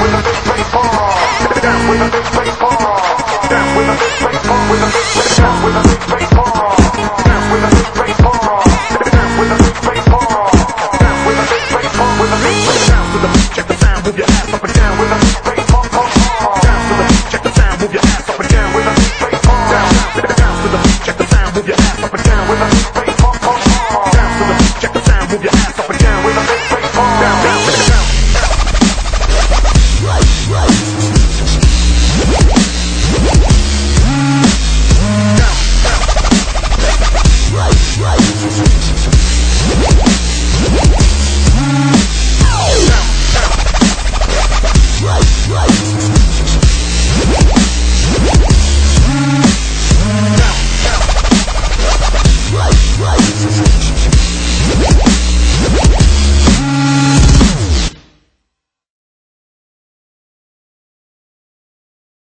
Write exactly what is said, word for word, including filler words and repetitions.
with a big break, down with a big break, down with a big break.